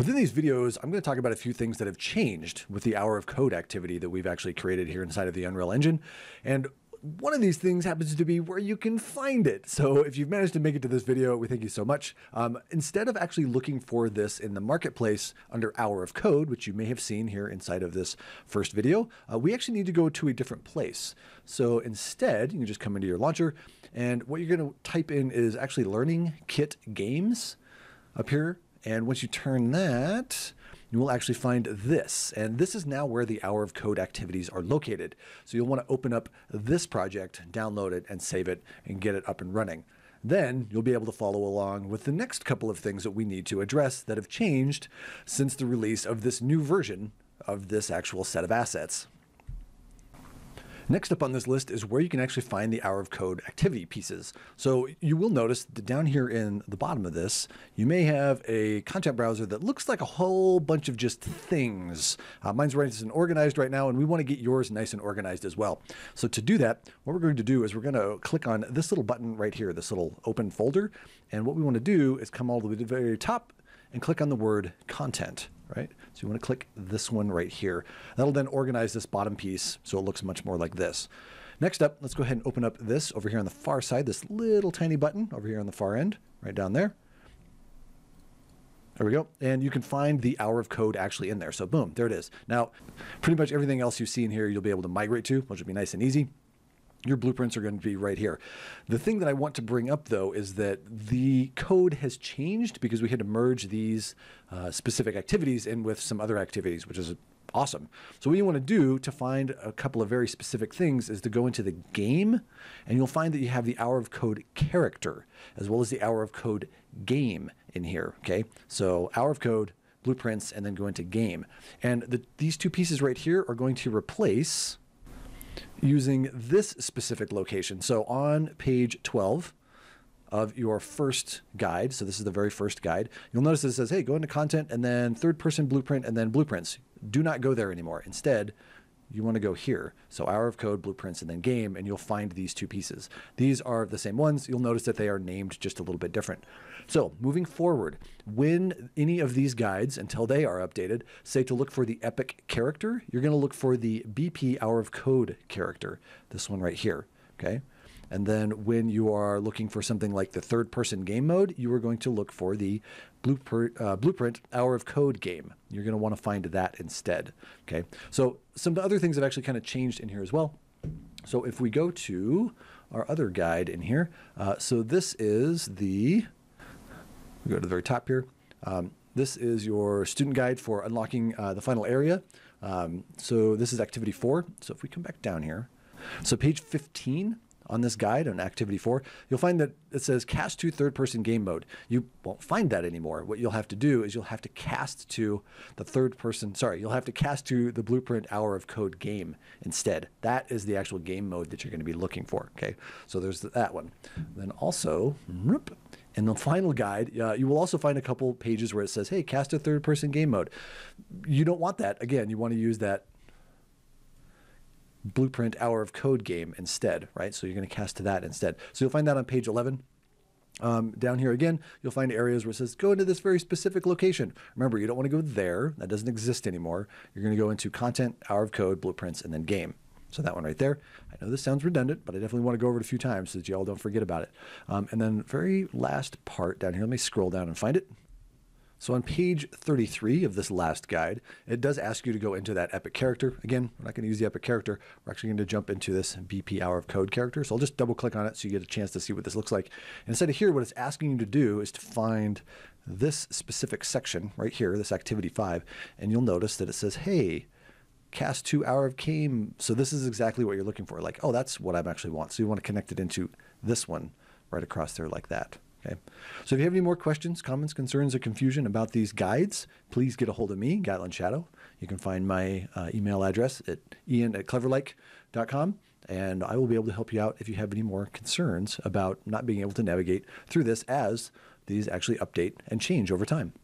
Within these videos, I'm going to talk about a few things that have changed with the Hour of Code activity that we've actually created here inside of the Unreal Engine. And one of these things happens to be where you can find it. So if you've managed to make it to this video, we thank you so much. Instead of actually looking for this in the marketplace under Hour of Code, which you may have seen here inside of this first video, we actually need to go to a different place. So instead, you can just come into your launcher, and what you're going to type in is actually Learning Kit Games up here. And once you turn that, you will actually find this. And this is now where the Hour of Code activities are located. So you'll want to open up this project, download it, and save it, and get it up and running. Then you'll be able to follow along with the next couple of things that we need to address that have changed since the release of this new version of this actual set of assets. Next up on this list is where you can actually find the Hour of Code activity pieces. So you will notice that down here in the bottom of this, you may have a content browser that looks like a whole bunch of just things. Mine's nice and organized right now, and we want to get yours nice and organized as well. So to do that, what we're going to do is we're going to click on this little button right here, this little open folder. And what we want to do is come all the way to the very top and click on the word content. Right? So you want to click this one right here. That'll then organize this bottom piece so it looks much more like this. Next up, let's go ahead and open up this over here on the far side, this little tiny button over here on the far end, right down there. There we go. And you can find the Hour of Code actually in there. So boom, there it is. Now, pretty much everything else you see in here, you'll be able to migrate to, which will be nice and easy. Your blueprints are going to be right here. The thing that I want to bring up, though, is that the code has changed because we had to merge these specific activities in with some other activities, which is awesome. So what you want to do to find a couple of very specific things is to go into the game, and you'll find that you have the Hour of Code character as well as the Hour of Code game in here. Okay, so Hour of Code, blueprints, and then go into game. And these two pieces right here are going to replace using this specific location. So on page 12 of your first guide, so this is the very first guide, you'll notice it says, hey, go into content and then third person blueprint and then blueprints. Do not go there anymore. Instead, you want to go here. So Hour of Code, blueprints, and then game, and you'll find these two pieces. These are the same ones. You'll notice that they are named just a little bit different. So moving forward, when any of these guides, until they are updated, say to look for the Epic character, you're going to look for the BP Hour of Code character, this one right here, okay? And then when you are looking for something like the third-person game mode, you are going to look for the blueprint Hour of Code game. You're going to want to find that instead. Okay. So some other things have actually kind of changed in here as well. So if we go to our other guide in here, so this is the, we go to the very top here. This is your student guide for unlocking the final area. So this is activity 4. So if we come back down here, so page 15, on this guide on activity 4, you'll find that it says cast to third person game mode. You won't find that anymore. What you'll have to do is you'll have to cast to the third person, sorry, you'll have to cast to the blueprint Hour of Code game instead. That is the actual game mode that you're going to be looking for. Okay. So there's that one. Then also in the final guide, you will also find a couple pages where it says, hey, cast to third person game mode. You don't want that. Again, you want to use that blueprint Hour of Code game instead, right? So you're going to cast to that instead. So you'll find that on page 11. Down here again, you'll find areas where it says go into this very specific location. Remember, you don't want to go there. That doesn't exist anymore. You're going to go into content, Hour of Code, blueprints, and then game. So that one right there. I know this sounds redundant, but I definitely want to go over it a few times so that you all don't forget about it. And then very last part down here, let me scroll down and find it. So on page 33 of this last guide, it does ask you to go into that Epic character. Again, we're not going to use the Epic character. We're actually going to jump into this BP Hour of Code character. So I'll just double click on it so you get a chance to see what this looks like. And instead of here, what it's asking you to do is to find this specific section right here, this activity 5. And you'll notice that it says, hey, cast to Hour of Game. So this is exactly what you're looking for. Like, oh, that's what I actually want. So you want to connect it into this one right across there like that. Okay. So if you have any more questions, comments, concerns, or confusion about these guides, please get a hold of me, Gatlin Shadow. You can find my email address at ian@cleverlike.com, and I will be able to help you out if you have any more concerns about not being able to navigate through this as these actually update and change over time.